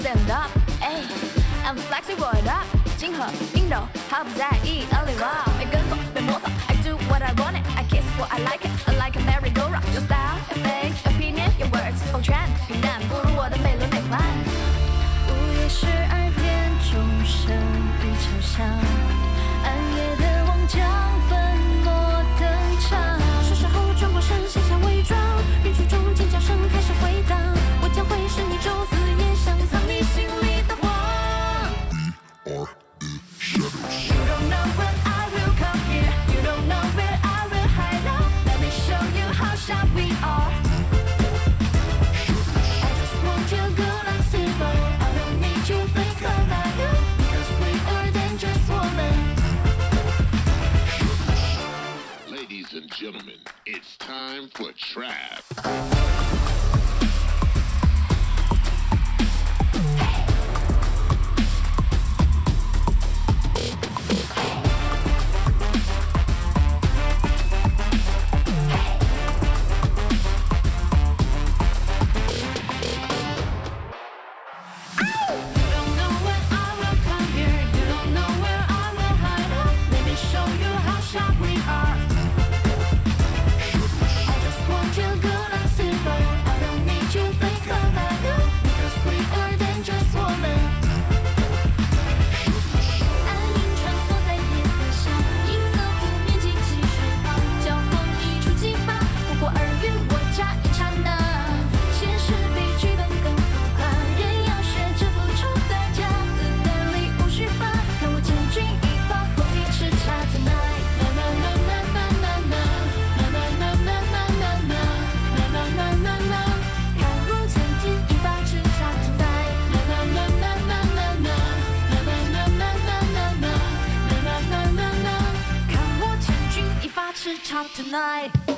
Stand up, ay, I'm flexing what up. 金和英柔毫不在意，二零二没跟风，没模仿。I do what I want it, I kiss what I like it. I like a merry-go-round. Your style, your face, your opinion, your words on trend. 平淡不如我的美轮美奂。午夜12点，钟声依旧响，暗夜的望将粉墨登场。是时候转过身，卸下伪装，雨水中尖叫声开始回荡。我将会是你周四。 Ladies and gentlemen, it's time for trap. Tonight.